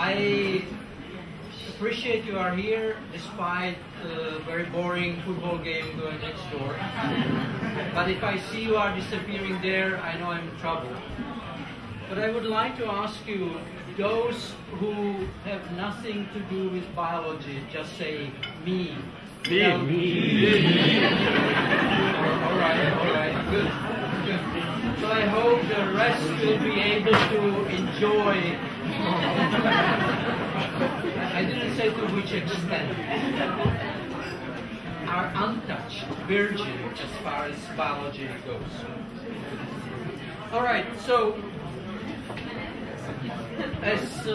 I appreciate you are here despite the very boring football game going next door. But if I see you are disappearing there, I know I'm in trouble. But I would like to ask you, those who have nothing to do with biology, just say me. Me. No, me. All right, good. So I hope the rest will be able to enjoy. I didn't say to which extent. Are untouched, virgin, as far as biology goes. All right, so as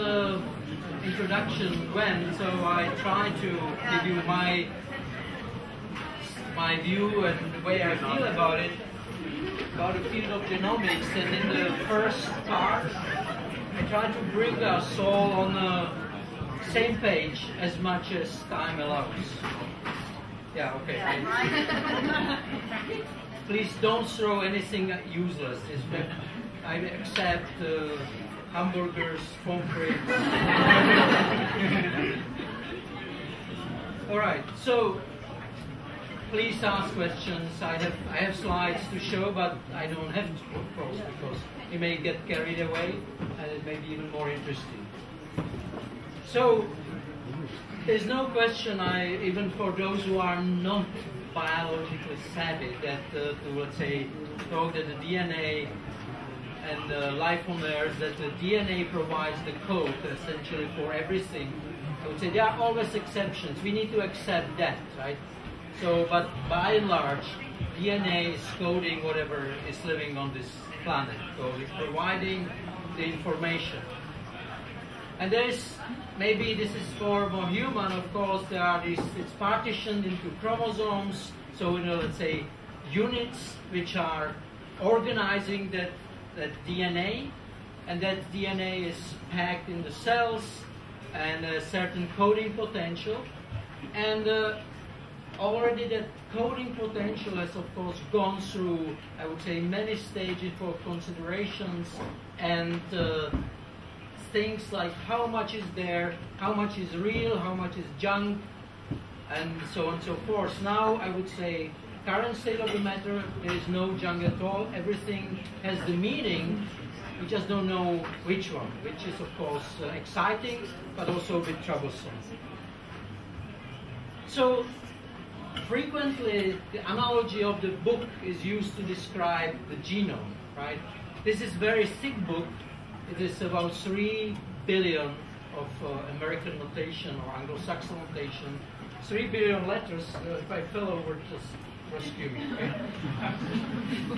introduction went, so I try to give you my view and the way I feel about it, about the field of genomics. And in the first part, I try to bring us all on the same page as much as time allows. Yeah, okay. Please don't throw anything useless. I accept hamburgers, concrete. All right, so please ask questions. I have slides to show, but I don't have to, of course, because you may get carried away, and it may be even more interesting. So there's no question, even for those who are not biologically savvy, that let's say, talk that the DNA and life on Earth, that the DNA provides the code essentially for everything. I would say there are always exceptions. We need to accept that, right? So, but by and large, DNA is coding whatever is living on this planet. So it's providing the information. And maybe this is for more human, of course, there are these, it's partitioned into chromosomes. So, let's say, units which are organizing that DNA, and that DNA is packed in the cells and a certain coding potential, and already that coding potential has of course gone through, I would say, many stages for considerations and things like how much is there, how much is real, how much is junk, and so on and so forth. Now I would say current state of the matter, there is no junk at all. Everything has the meaning. We just don't know which one, which is of course exciting, but also a bit troublesome. So frequently, the analogy of the book is used to describe the genome, right? This is a very thick book. It is about 3 billion of American notation or Anglo-Saxon notation, 3 billion letters. If I fell over, just rescue me.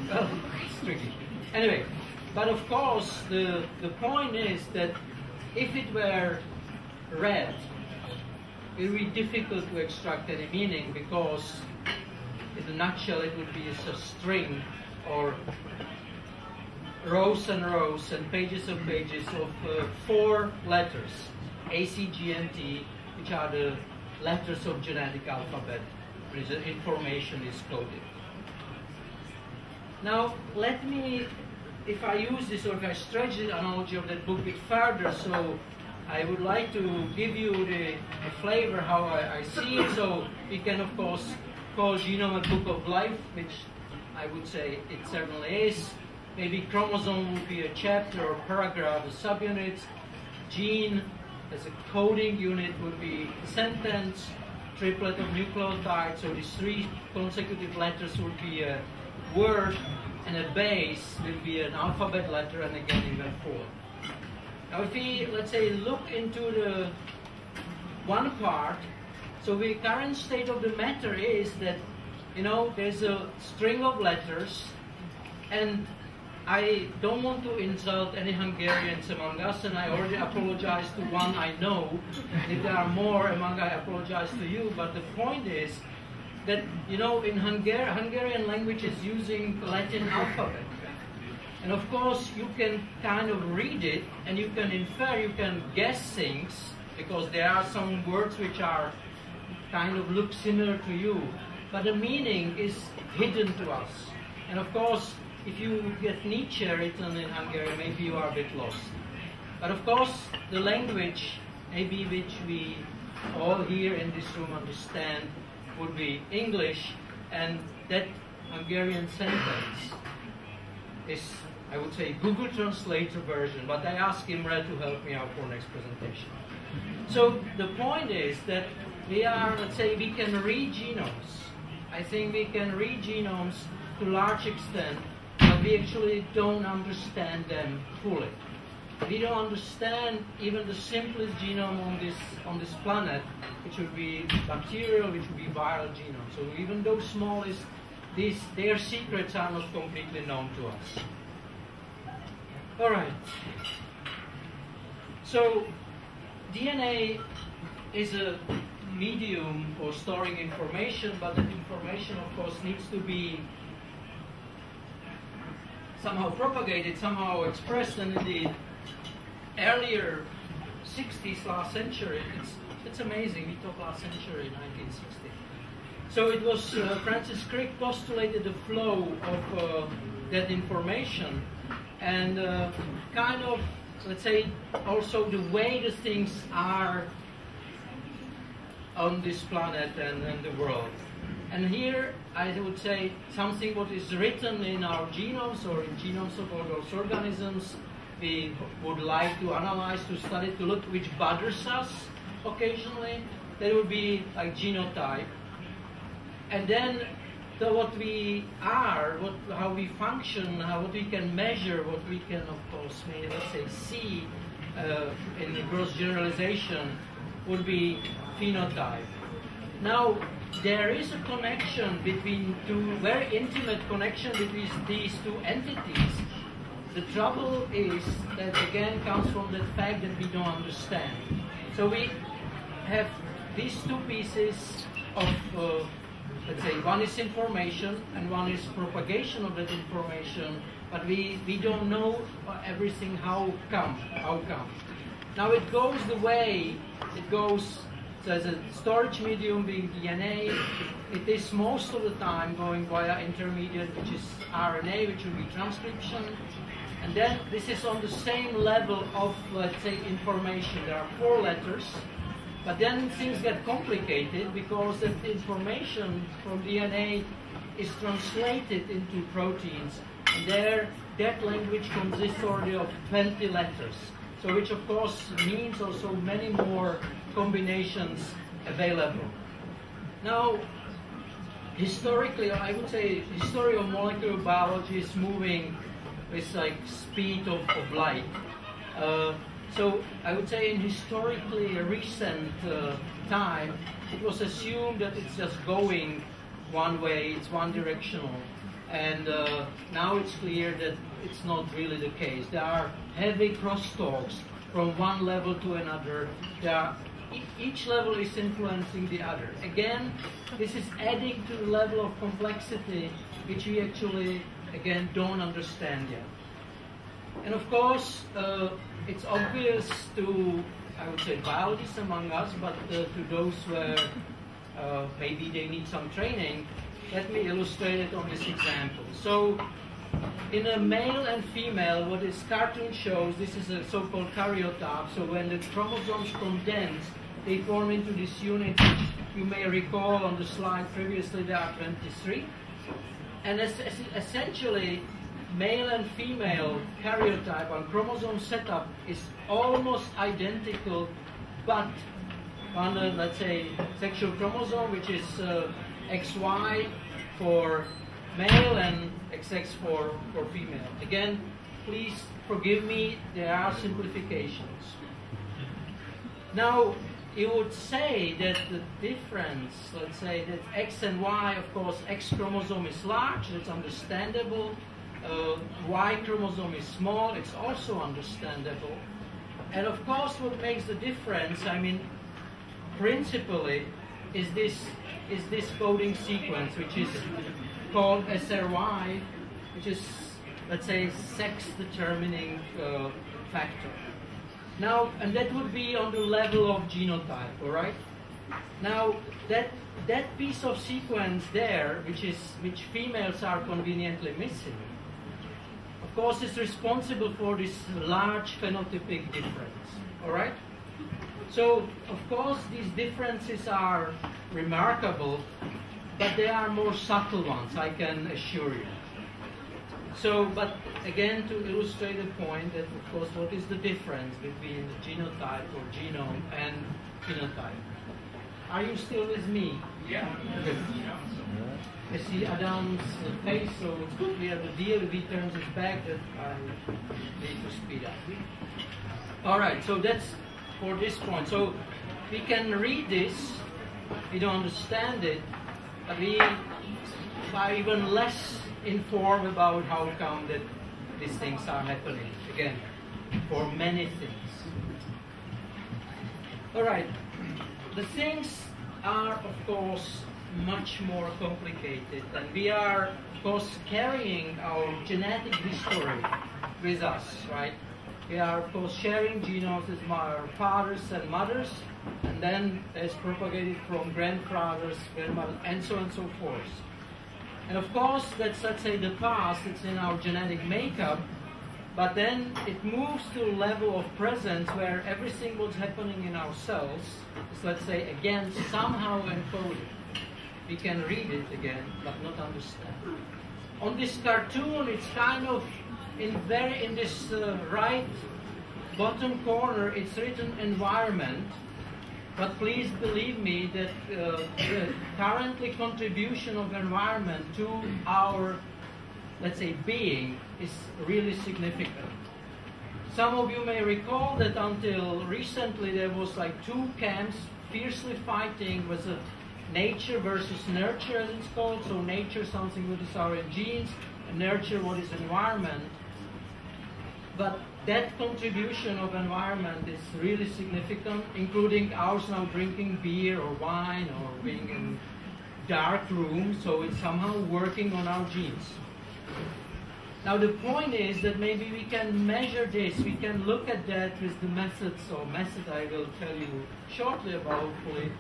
Well, it's tricky. Anyway, but of course, the point is that if it were read, it would be difficult to extract any meaning because, in a nutshell, it would be just a string or rows and pages of pages of 4 letters, A, C, G, and T, which are the letters of genetic alphabet. The information is coded. Now, let me, if I use this or if I stretch the analogy of that book a bit further, so I would like to give you the flavor how I see it. So we can, of course, call genome a book of life, which I would say it certainly is. Maybe chromosome would be a chapter or paragraph, a subunit. Gene as a coding unit would be a sentence. Triplet of nucleotides, so these 3 consecutive letters would be a word, and a base will be an alphabet letter, and again even 4. Now if we, let's say, look into the one part, so the current state of the matter is that, there's a string of letters, and I don't want to insult any Hungarians among us, and I already apologize to one I know. If there are more among us, I apologize to you. But the point is that, in Hungarian language is using Latin alphabet. And of course, you can kind of read it, and you can infer, you can guess things, because there are some words which are kind of look similar to you. But the meaning is hidden to us. And of course, if you get Nietzsche written in Hungarian, maybe you are a bit lost. But of course, the language, maybe which we all here in this room understand, would be English, and that Hungarian sentence is, I would say, Google Translator version, but I asked Imre to help me out for next presentation. So the point is that we are, let's say, we can read genomes. I think we can read genomes to a large extent, but we actually don't understand them fully. We don't understand even the simplest genome on this planet, which would be bacterial, which would be viral genome. So even those smallest, their secrets are not completely known to us. All right. So DNA is a medium for storing information, but that information, of course, needs to be somehow propagated, somehow expressed, and indeed, earlier 60s, last century, it's amazing, we talk last century, 1960. So it was Francis Crick postulated the flow of that information and kind of, let's say, also the way the things are on this planet and the world. And here I would say something what is written in our genomes or in genomes of all those organisms we would like to analyze, to study, to look, which bothers us occasionally. That would be like genotype. And then the, what we are, how we function, what we can measure, what we can, of course, maybe let's say see in the gross generalization would be phenotype. Now, there is a connection between two, very intimate connection between these two entities. The trouble is that again comes from the fact that we don't understand. So we have these two pieces of, let's say, one is information and one is propagation of that information, but we don't know everything, how come. Now it goes the way, it goes so as a storage medium being DNA, it is most of the time going via intermediate, which is RNA, which will be transcription. And then this is on the same level of, let's say, information. There are four letters, but then things get complicated because that information from DNA is translated into proteins. And there, that language consists already of 20 letters. So which of course means also many more combinations available. Now, historically, I would say the history of molecular biology is moving with like speed of light. So I would say in historically recent time, it was assumed that it's just going one way, it's one directional. And now it's clear that it's not really the case. There are heavy crosstalks from one level to another. Each level is influencing the other. Again, this is adding to the level of complexity which we actually, again, don't understand yet. And of course, it's obvious to, I would say, biologists among us, but to those where maybe they need some training, let me illustrate it on this example. So, in a male and female, what this cartoon shows, this is a so-called karyotype, so when the chromosomes condense, they form into this unit, which you may recall on the slide previously, there are 23. And essentially, male and female karyotype and chromosome setup is almost identical, but on a, let's say, sexual chromosome, which is XY for male and XX for female. Again, please forgive me, there are simplifications. Now, you would say that the difference, let's say that X and Y, of course, X chromosome is large, it's understandable. Y chromosome is small, it's also understandable. And of course, what makes the difference, I mean, principally, is this coding sequence, which is called SRY, which is, let's say, sex-determining factor. Now, and that would be on the level of genotype, all right? Now, that piece of sequence there, which females are conveniently missing, of cause is responsible for this large phenotypic difference. All right? So, of course, these differences are remarkable, but they are more subtle ones, I can assure you. So, but again, to illustrate the point that, of course, what is the difference between the genotype or genome and phenotype? Are you still with me? Yeah. Good. I see Adam's face, so it's good we have a deal. If he turns his back, that I need to speed up. All right, so that's for this point. So we can read this, we don't understand it, but we are even less informed about how come that these things are happening, again, for many things. All right, the things are, of course, much more complicated, and we are, of course, carrying our genetic history with us, right? We are, of course, sharing genomes with our fathers and mothers, and then it's propagated from grandfathers, grandmothers, and so on and so forth. And of course, that's, let's say, the past, it's in our genetic makeup, but then it moves to a level of presence where everything what's happening in our cells is, let's say, again, somehow encoded. We can read it again, but not understand. On this cartoon, it's kind of in this right bottom corner, it's written environment. But please believe me that the currently contribution of environment to our, let's say, being is really significant. Some of you may recall that until recently there was like two camps fiercely fighting with a nature versus nurture, as it's called. So nature, something what is our genes, and nurture, what is environment. But that contribution of environment is really significant, including ours now drinking beer or wine or being in dark rooms, so it's somehow working on our genes. Now the point is that maybe we can measure this, we can look at that with the methods, or method I will tell you shortly about, hopefully.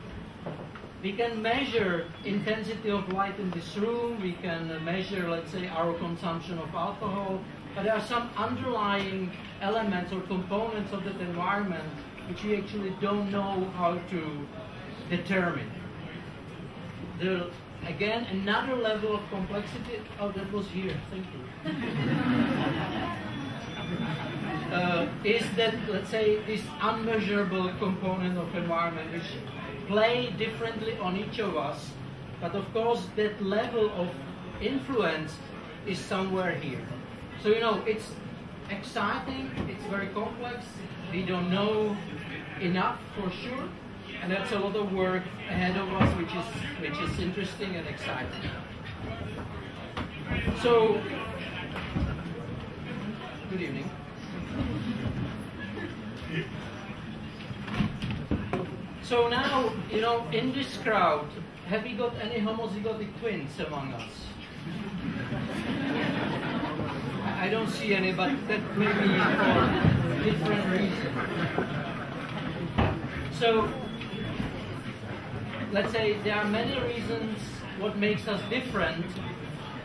We can measure intensity of light in this room, we can measure, let's say, our consumption of alcohol, but there are some underlying elements or components of that environment which we actually don't know how to determine. There, again, another level of complexity. Oh, that was here, thank you. Is that, let's say, this unmeasurable component of environment which play differently on each of us, but of course that level of influence is somewhere here. So, you know, it's exciting, it's very complex, we don't know enough for sure, and that's a lot of work ahead of us, which is interesting and exciting. So, good evening. So now, you know, in this crowd, have we got any homozygotic twins among us? I don't see any, but that may be for different reasons. So, let's say there are many reasons what makes us different,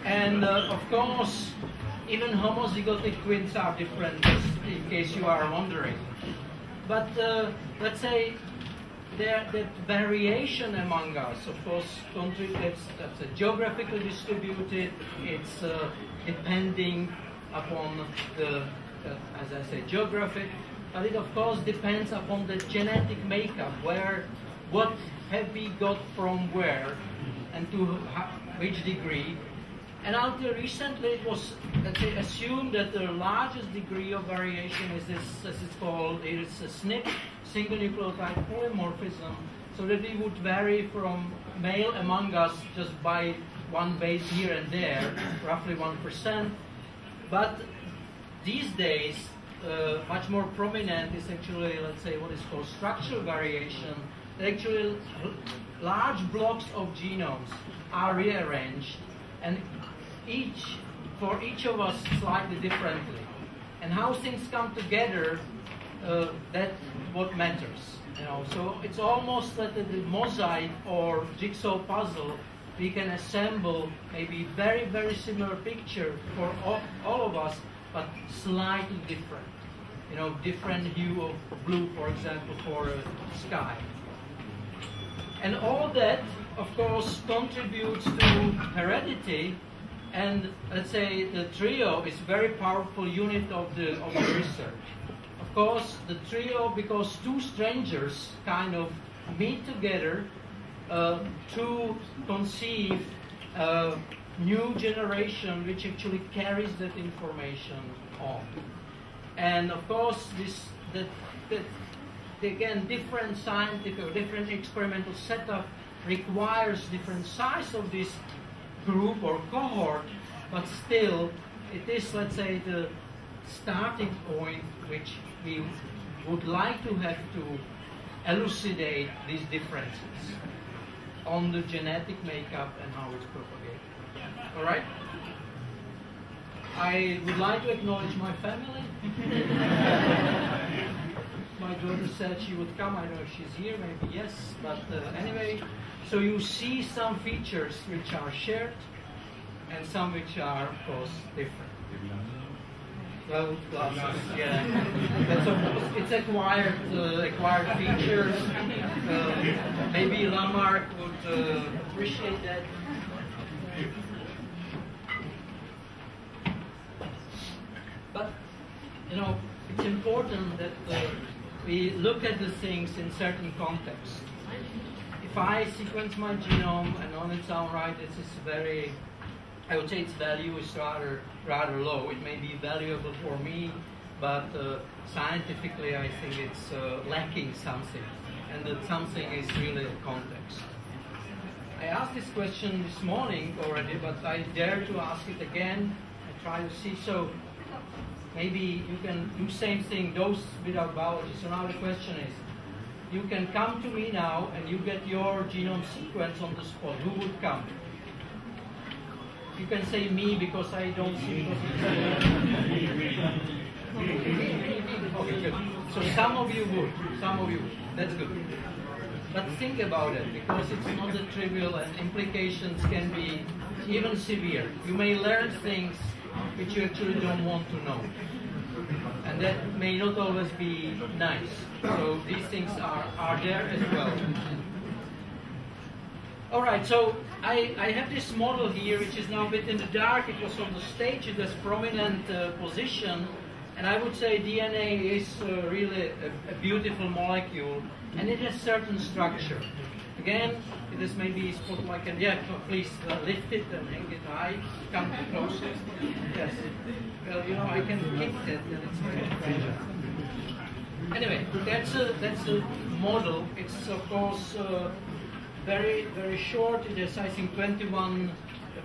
and of course, even homozygotic twins are different, in case you are wondering. But let's say, that variation among us, of course, that's geographically distributed, it's depending upon the, as I say, geography, but it of course depends upon the genetic makeup, where, what have we got from where, and to which degree. And until recently it was, let's say, assumed that the largest degree of variation is this, as it's called, it's a SNP, single nucleotide polymorphism, so that we would vary from male among us just by one base here and there, roughly 1%. But these days, much more prominent is actually, let's say, what is called structural variation. Actually, large blocks of genomes are rearranged, and for each of us slightly differently. And how things come together, that's what matters, you know. So it's almost like the mosaic or jigsaw puzzle. We can assemble maybe very, very similar picture for all of us, but slightly different. You know, different hue of blue, for example, for a sky. And all that, of course, contributes to heredity. And let's say the trio is a very powerful unit of the research. Of course, the trio, because two strangers kind of meet together to conceive a new generation which actually carries that information on. And of course, again, different scientific or different experimental setup requires different size of this group or cohort, but still, it is, let's say, the starting point which we would like to have to elucidate these differences on the genetic makeup and how it's propagated. All right? I would like to acknowledge my family. My daughter said she would come. I don't know if she's here, maybe yes, but anyway. So you see some features which are shared and some which are, of course, different. Well, glasses, yeah. That's of course, it's acquired features. Maybe Lamarck would appreciate that. But, you know, it's important that we look at the things in certain context. If I sequence my genome and on its own right, this is very, I would say its value is rather low. It may be valuable for me, but scientifically I think it's lacking something. And that something is really context. I asked this question this morning already, but I dare to ask it again. I try to see. So maybe you can do same thing, those without biology. So now the question is, you can come to me now and you get your genome sequence on the spot. Who would come? You can say me because I don't see it. Okay, good. So some of you would. Some of you would. That's good. But think about it, because it's not that trivial and implications can be even severe. You may learn things which you actually don't want to know. And that may not always be nice. So these things are there as well. All right, so I have this model here, which is now a bit in the dark. It was on the stage, it has prominent position. And I would say DNA is really a beautiful molecule, and it has certain structure. Again, it is maybe spotlight. And yeah, please lift it and hang it high. Come closer. Yes. Well, you know, I can kick that, and it's very fragile. Anyway, that's a model. It's of course very, very short. It has, I think, 21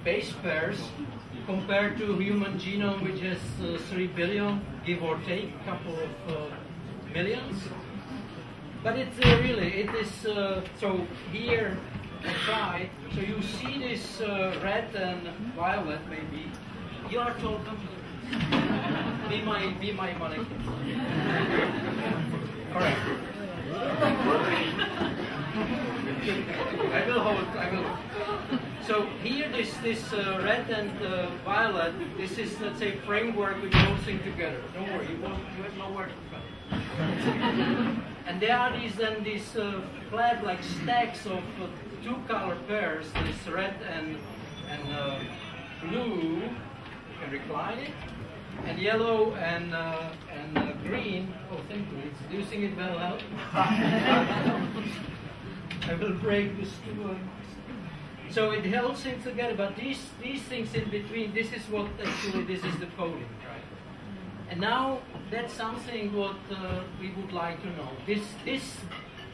base pairs compared to human genome, which has 3 billion, give or take, a couple of millions. But it's really, it is, so here I try, so you see this red and violet maybe, you are told, be my molecule. All right. I will hold. So here this red and violet, this is, let's say, framework which all sing together. Don't worry, you have nowhere to go. And there are these flat like stacks of two color pairs, this red and blue, you can recline it, and yellow and green. Oh, thank you. It's using it well out. I will break this too. So it holds things together, but these things in between, this is what actually, this is the coding, right? And now that's something what we would like to know. These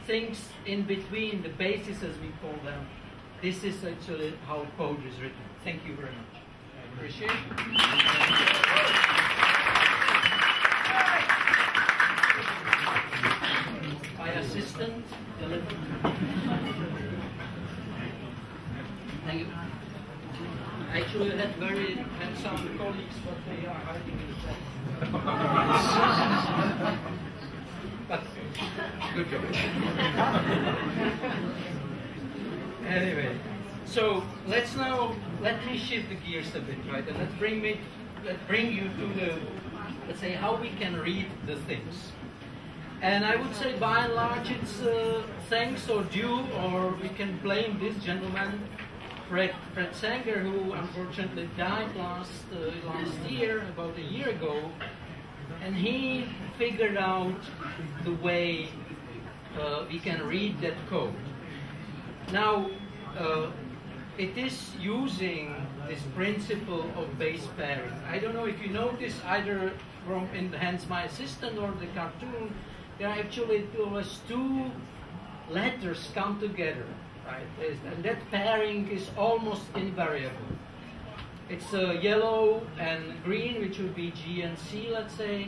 things in between, the bases as we call them, this is actually how code is written. Thank you very much. I appreciate it. My assistant delivered. Thank you. Actually, I had very handsome colleagues, but they are hiding in the back. But good job. Anyway, so let me shift the gears a bit, right? And let's bring you to the let's say, how we can read the things. And I would say, by and large, it's thanks or due, or we can blame this gentleman, Fred Sanger, who unfortunately died last year, about a year ago, and he figured out the way we can read that code. Now, it is using this principle of base pairing. I don't know if you notice either from Enhance My Assistant or the cartoon, there are actually two letters come together, right? And that pairing is almost invariable. It's yellow and green, which would be G and C, let's say,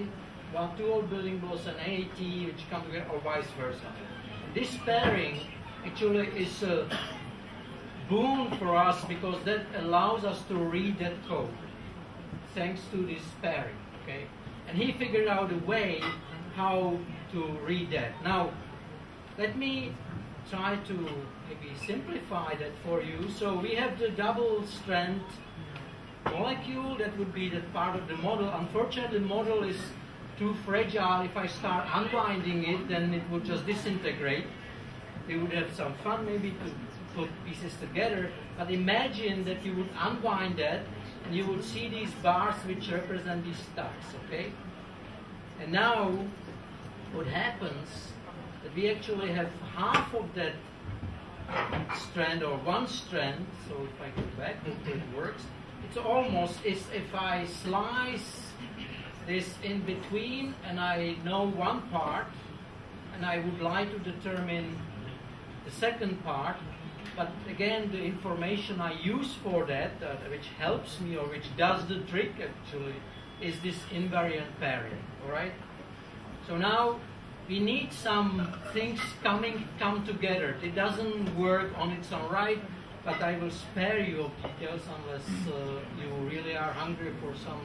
while two old building blocks and A, T, which come together, or vice versa. This pairing actually is a boon for us because that allows us to read that code, thanks to this pairing, okay? And he figured out a way how to read that. Now, let me try to maybe simplify that for you. So we have the double-strand molecule. That would be the part of the model. Unfortunately, the model is too fragile. If I start unwinding it, then it would just disintegrate. We would have some fun maybe to put pieces together. But imagine that you would unwind that, and you would see these bars which represent these stars, okay? And now, what happens that we actually have half of that strand, or one strand, so if I go back, it works. It's almost as if I slice this in between, and I know one part, and I would like to determine the second part, but again, the information I use for that, which helps me, or which does the trick actually, is this invariant pairing, all right? So now, we need some things come together. It doesn't work on its own right, but I will spare you of details unless you really are hungry for some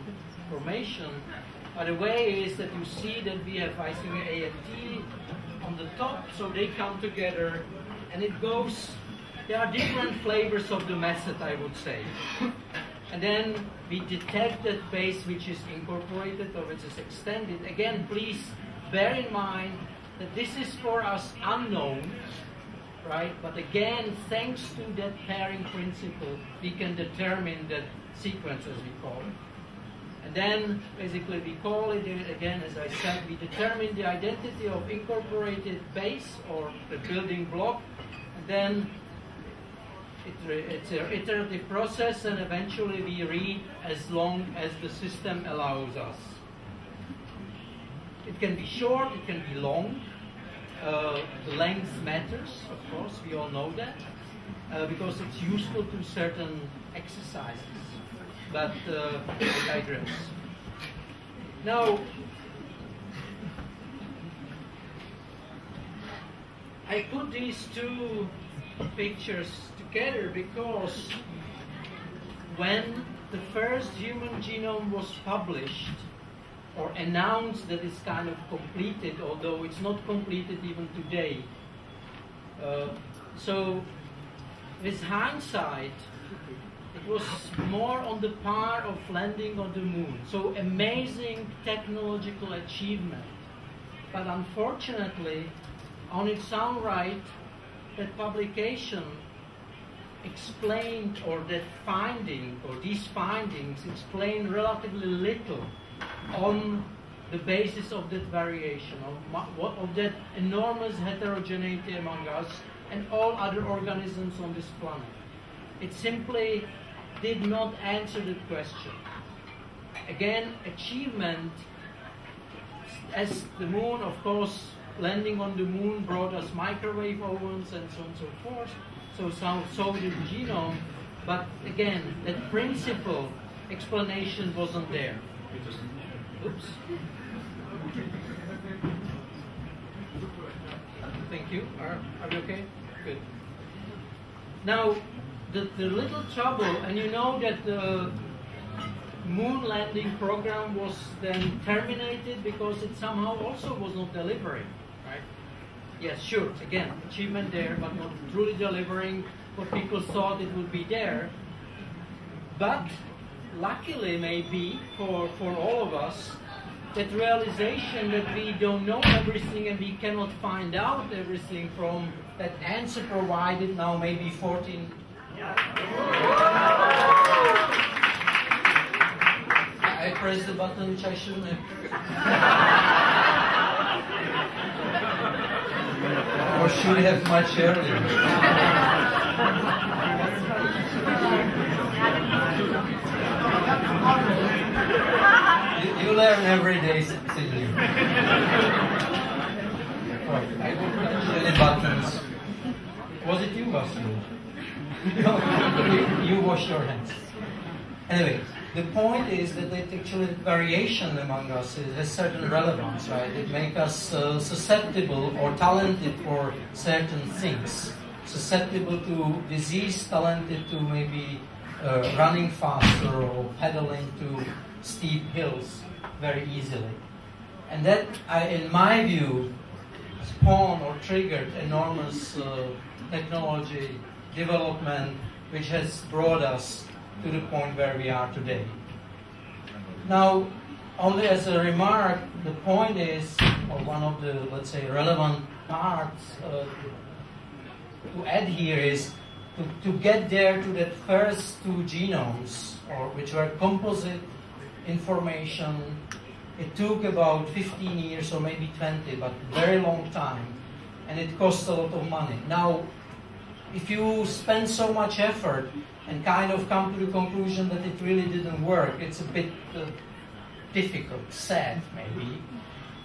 information. But the way is that you see that we have I think A and T on the top, so they come together, and it goes, there are different flavors of the method, I would say. And then we detect that base which is incorporated or which is extended. Again, please bear in mind that this is for us unknown, right? But again, thanks to that pairing principle, we can determine that sequence, as we call it. And then, basically, we call it, again, as I said, we determine the identity of incorporated base or the building block, and then it's an iterative process, and eventually we read as long as the system allows us. It can be short, it can be long. The length matters, of course, we all know that, because it's useful to certain exercises. But I digress. Now, I put these two pictures together because when the first human genome was published, or announced that it's kind of completed, although it's not completed even today. So, with hindsight, it was more on the par of landing on the moon. So amazing technological achievement. But unfortunately, on its own right, that publication explained, or that finding, or these findings explain relatively little on the basis of that variation, of that enormous heterogeneity among us and all other organisms on this planet. It simply did not answer the question. Again, achievement, as the moon, of course, landing on the moon brought us microwave ovens and so on and so forth, so did the genome, but again, that principle explanation wasn't there. Oops. Thank you. Are we okay? Good. Now, the little trouble, and you know that the moon landing program was then terminated because it somehow also was not delivering, right? Yes, sure, again, achievement there, but not truly delivering what people thought it would be there. But luckily, maybe, for all of us, that realization that we don't know everything and we cannot find out everything from that answer provided now maybe 14. I pressed the button which I shouldn't have. Or should have much earlier. You learn every day something new. I don't touch any buttons. Was it you, Martin? No, you wash your hands. Anyway. The point is that actually variation among us has certain relevance, right? It makes us susceptible or talented for certain things. Susceptible to disease, talented to maybe running faster or pedaling to steep hills very easily. And that, in my view, spawned or triggered enormous technology development which has brought us to the point where we are today. Now, only as a remark, the point is, or one of the, let's say, relevant parts to add here is to get there to that first two genomes, or which were composite information. It took about 15 years or maybe 20, but very long time, and it cost a lot of money. Now, if you spend so much effort and kind of come to the conclusion that it really didn't work, it's a bit difficult, sad maybe.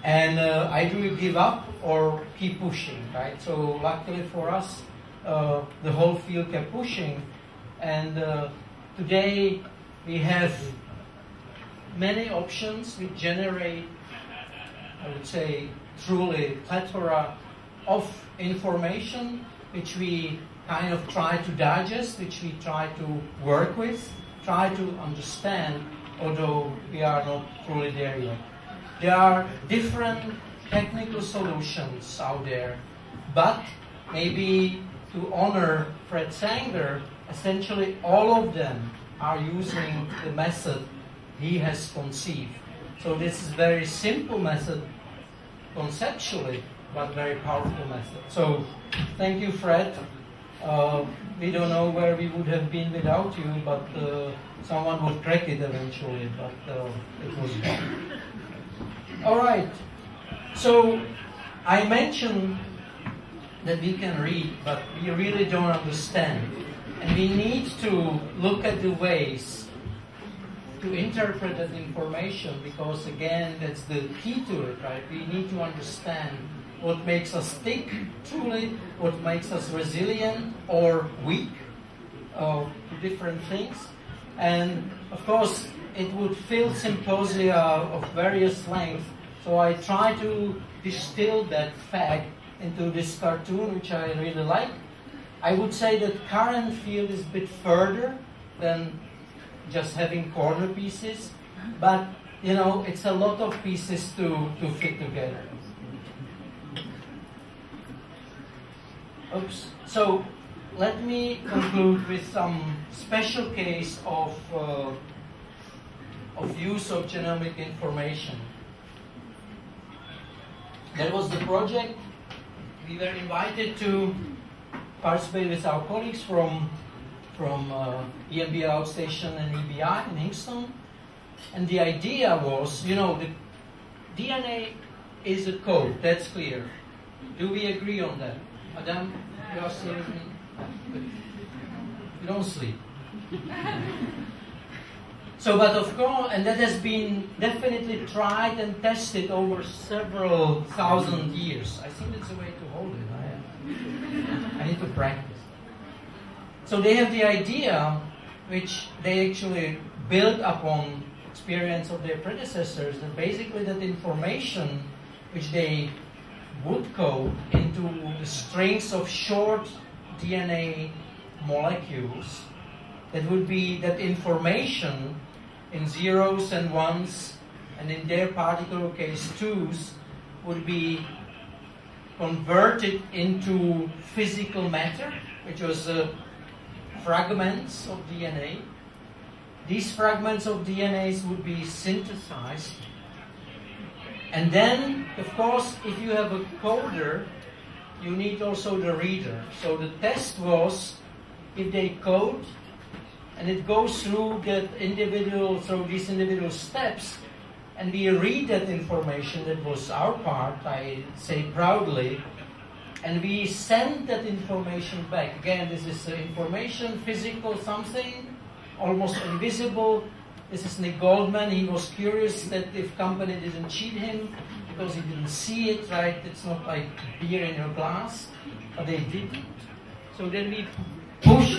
And either you give up or keep pushing, right? So luckily for us, the whole field kept pushing. And today we have many options which generate, I would say, truly plethora of information which we kind of try to digest, which we try to work with, try to understand, although we are not truly there yet. There are different technical solutions out there, but maybe to honor Fred Sanger, essentially all of them are using the method he has conceived. So this is a very simple method conceptually, but very powerful method. So thank you, Fred. We don't know where we would have been without you, but someone would crack it eventually, but it was fun. All right, so I mentioned that we can read, but we really don't understand. And we need to look at the ways to interpret that information, because again, that's the key to it, right? We need to understand what makes us stick truly, what makes us resilient or weak to different things. And of course, it would fill symposia of various lengths. So I try to distill that fact into this cartoon, which I really like. I would say that current field is a bit further than just having corner pieces, but you know, it's a lot of pieces to fit together. Oops. So let me conclude with some special case of use of genomic information. That was the project we were invited to participate with our colleagues from EMB Outstation and EBI in Kingston. And the idea was, you know, the DNA is a code, that's clear. Do we agree on that? Adam, you are still with me? You don't sleep. So, but of course, and that has been definitely tried and tested over several thousand years. I think that's the way to hold it. I need to practice. So they have the idea, which they actually built upon experience of their predecessors, that basically that information which they would code into the strings of short DNA molecules, that would be that information in zeros and ones, and in their particular case twos, would be converted into physical matter, which was fragments of DNA. These fragments of DNAs would be synthesized And then, of course, if you have a coder, you need also the reader. So the test was if they code, and it goes through that individual, through these individual steps, and we read that information. That was our part, I say proudly, and we send that information back. Again, this is information, physical something, almost invisible. This is Nick Goldman. He was curious that if company didn't cheat him because he didn't see it, right? It's not like beer in your glass, but they didn't. So then we push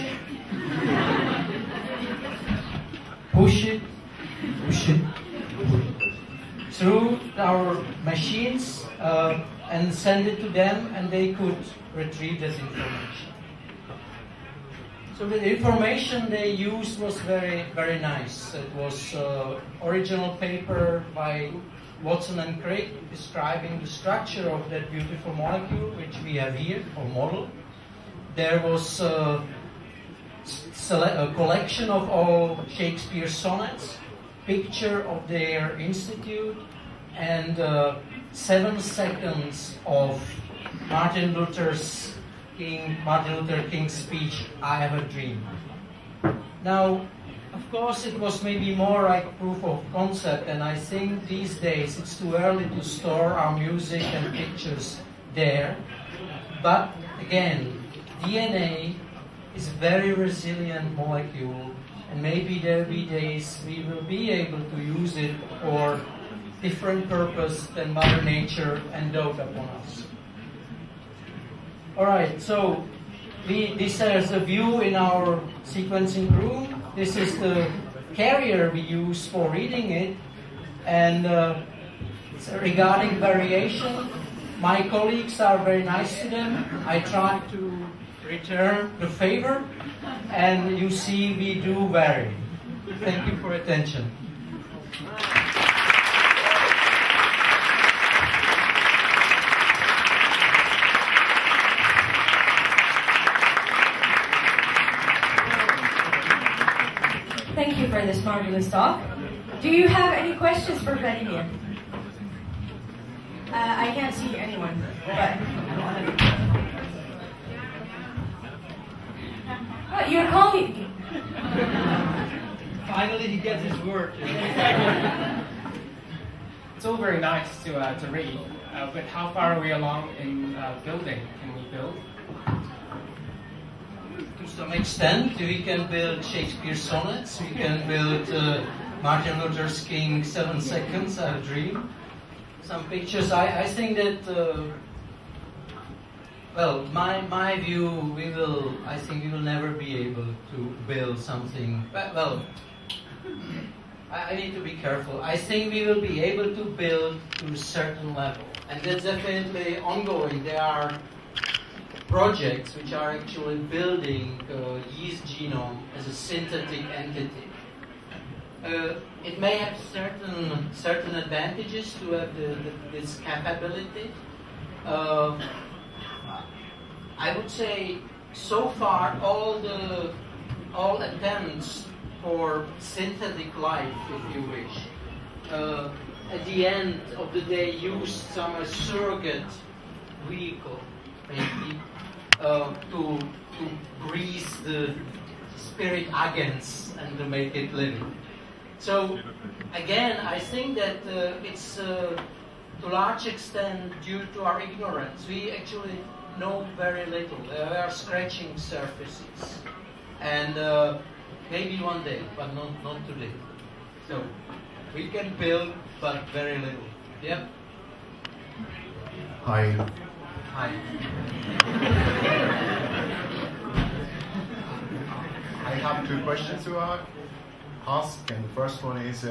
it through our machines and send it to them, and they could retrieve this information. So the information they used was very, very nice. It was original paper by Watson and Crick describing the structure of that beautiful molecule, which we have here, or model. There was a collection of all Shakespeare's sonnets, picture of their institute, and 7 seconds of Martin Luther King's speech, I Have a Dream. Now, of course, it was maybe more like proof of concept, and I think these days it's too early to store our music and pictures there. But again, DNA is a very resilient molecule, and maybe there will be days we will be able to use it for different purpose than Mother Nature endowed upon us. All right, so this is a view in our sequencing room. This is the carrier we use for reading it, and regarding variation, my colleagues are very nice to them. I try to return the favor, and you see we do vary. Thank you for attention. Thank you for this marvelous talk. Do you have any questions for Vladimir? I can't see anyone, but... What, you're calling? Finally, he gets his word. It's all very nice to read, but how far are we along in building? Can we build? To some extent, we can build Shakespeare's sonnets. We can build Martin Luther King's 7 Seconds, I Dream. Some pictures. I think that. Well, my view, I think we will never be able to build something, but, well, I need to be careful. I think we will be able to build to a certain level, and that's definitely ongoing. There are projects which are actually building yeast genome as a synthetic entity. It may have certain advantages to have this capability. I would say, so far, all attempts for synthetic life, if you wish, at the end of the day, used some surrogate vehicle, maybe, to breathe the spirit agents and to make it living. So, again, I think that it's to a large extent due to our ignorance. We actually know very little. They are scratching surfaces, and maybe one day, but not today. So we can build, but very little. Yeah. Hi. I have 2 questions to ask, and the first one is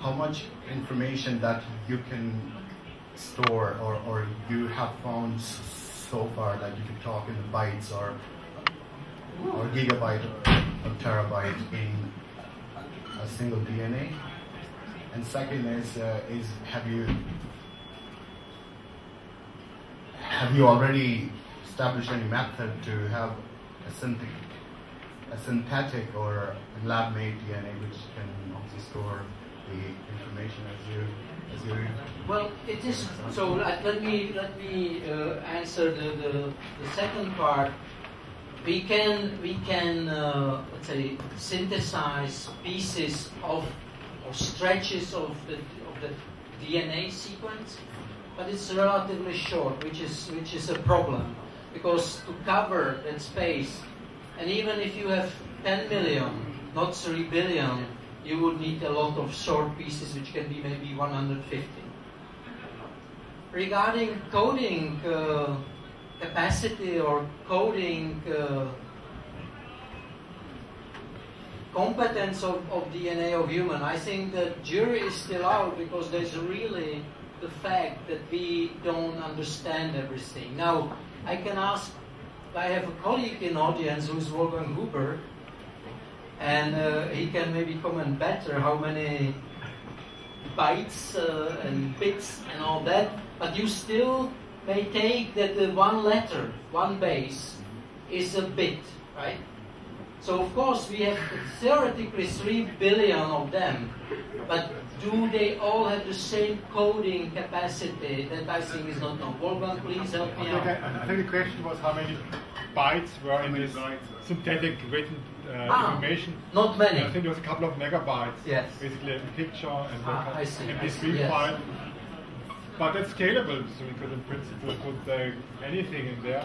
how much information that you can store or you have found so far that you can talk in bytes or gigabyte or terabyte in a single DNA. And second is have you already established any method to have a synthetic or lab-made DNA which can obviously store the information as you read? Well, it is so. Let me answer the second part. We can let's say synthesize pieces of or stretches of the DNA sequence, but it's relatively short, which is a problem, because to cover that space, and even if you have 10 million, not 3 billion, you would need a lot of short pieces, which can be maybe 150. Regarding coding capacity or coding competence of DNA of human, I think the jury is still out, because there's really the fact that we don't understand everything. Now, I can ask, I have a colleague in the audience who's Wolfgang Huber, and he can maybe comment better how many bytes and bits and all that, but you still may take that the one letter, one base, is a bit, right? So of course we have theoretically 3 billion of them, but do they all have the same coding capacity? That I think is not known. Wolfgang, please help me out. I think the question was how many bytes were in this synthetic written information. Not many. I think there was a couple of megabytes. Yes. Basically a picture and MP3 file. But that's scalable, so we could in principle put anything in there.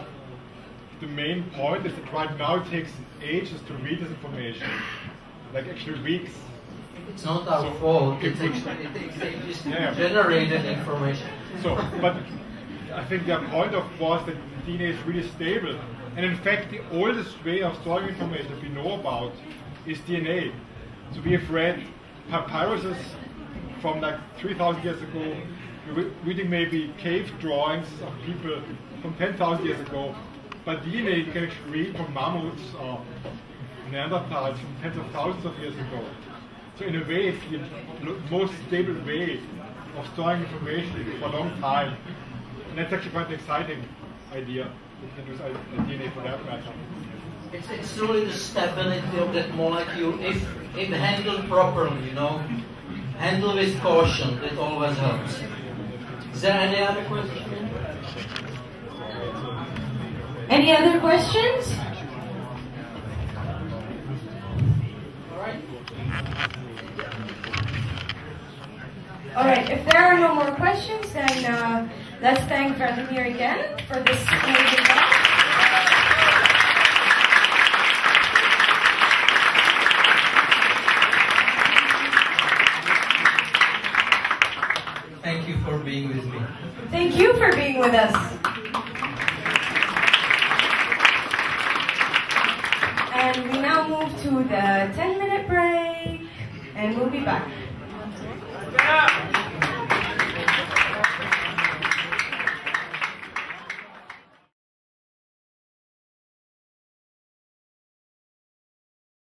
The main point is that right now it takes ages to read this information, like actually weeks. It's not our fault. It takes ages to generate that information. So, but I think their point was that DNA is really stable, and in fact the oldest way of storing information that we know about is DNA. So we have read papyruses from like 3,000 years ago, reading maybe cave drawings of people from 10,000 years ago, but DNA you can actually read from mammoths or Neanderthals from tens of thousands of years ago. So in a way, it's the most stable way of storing information for a long time. And that's actually quite an exciting idea. You can use DNA for that matter. It's really the stability of that molecule, if handled properly, you know. Handle with caution, that always helps. Is there any other question? Any other questions? All right. All right, if there are no more questions, then let's thank Fred here again for this amazing talk. Thank you for being with me. Thank you for being with us. And we now move to the 10-minute break, and we'll be back.